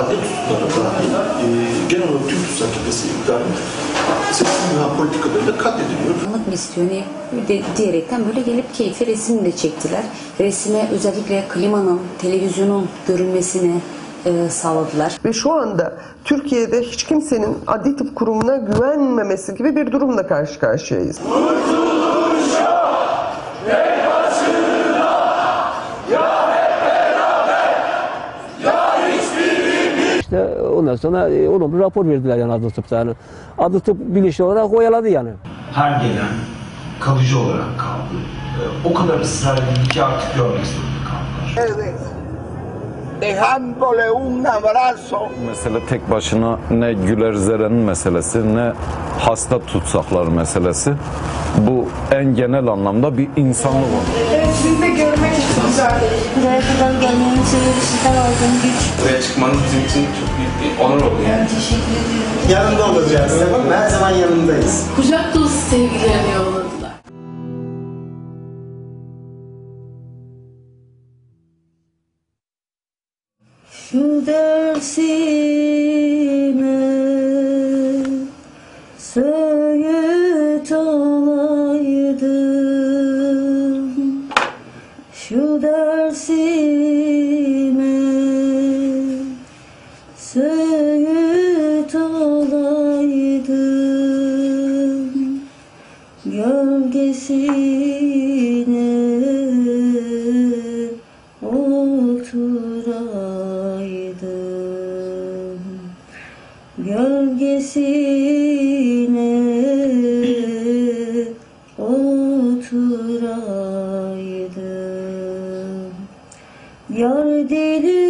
adli tutuklara dahil genel olarak tüm tutuk hakikası iptal seçim ve politikalarıyla katlediliyor. Anlık misyonu diyerekten böyle gelip keyfi resim de çektiler. Resime özellikle klimanın, televizyonun görünmesine sağladılar. Ve şu anda Türkiye'de hiç kimsenin Adli Tıp Kurumu'na güvenmemesi gibi bir durumla karşı karşıyayız. Ondan sonra olumlu rapor verdiler yani adli tıpta. Yani adli tıp bilinçli olarak oyaladı yani. Her gelen kalıcı olarak kaldı. O kadar ısrar edildi ki artık görmek zorunda kaldılar. Evet. Dejándole un abrazo. Mesele tek başına ne Güler Zeren'in meselesi ne hasta tutsaklar meselesi. Bu en genel anlamda bir insanlık oldu. Evet, siz de görmek için güzel. Buraya kadar gelmeniz için aldığım güç. Buraya çıkmanız bizim için çok büyük bir onur oldu yani. Teşekkür ederim. Yanında olacağız. Her zaman yanındayız. Kucak dolusu sevgilerini yolladılar. Dersime söğüt olaydım, şu dersime söğüt olaydım, gölgesine oturaydım. Gölgesine oturaydım, yar deli.